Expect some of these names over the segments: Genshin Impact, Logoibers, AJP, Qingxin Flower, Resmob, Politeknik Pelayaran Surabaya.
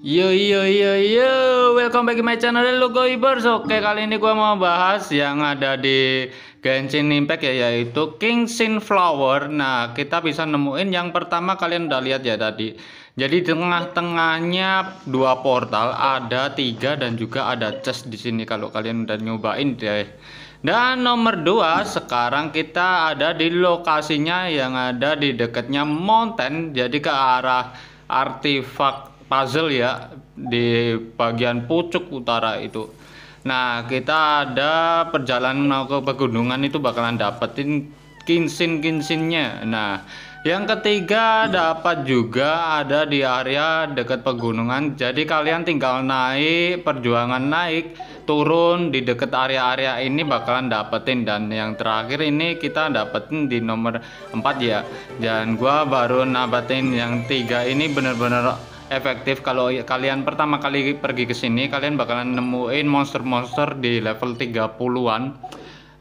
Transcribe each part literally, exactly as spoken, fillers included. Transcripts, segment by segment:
Yo yo yo yo, welcome back to my channel Logoibers. Oke, kali ini gue mau bahas yang ada di Genshin Impact ya, yaitu Qingxin Flower. Nah, kita bisa nemuin yang pertama, kalian udah lihat ya tadi. Jadi tengah-tengahnya dua portal, ada tiga dan juga ada chest di sini kalau kalian udah nyobain deh. Dan nomor dua, sekarang kita ada di lokasinya yang ada di dekatnya mountain, jadi ke arah artefak puzzle ya, di bagian pucuk utara itu. Nah, kita ada perjalanan ke pegunungan itu bakalan dapetin Qingxin-Qingxinnya. Nah, yang ketiga dapat juga ada di area dekat pegunungan. Jadi kalian tinggal naik, perjuangan naik, turun di dekat area-area ini bakalan dapetin. Dan yang terakhir ini kita dapetin di nomor empat ya. Dan gua baru nabatin yang tiga ini bener-bener efektif. Kalau kalian pertama kali pergi ke sini, kalian bakalan nemuin monster-monster di level tiga puluhan,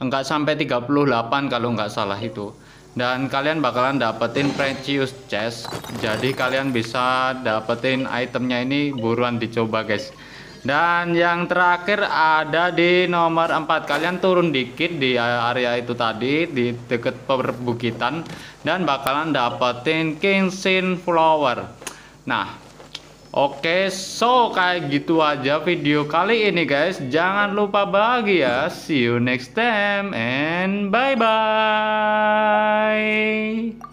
enggak sampai tiga puluh delapan kalau nggak salah itu. Dan kalian bakalan dapetin precious chest, jadi kalian bisa dapetin itemnya ini, buruan dicoba guys. Dan yang terakhir ada di nomor empat, kalian turun dikit di area itu tadi, di deket perbukitan, dan bakalan dapetin Qingxin Flower. Nah, oke, so kayak gitu aja video kali ini guys. Jangan lupa bahagia. See you next time and bye-bye.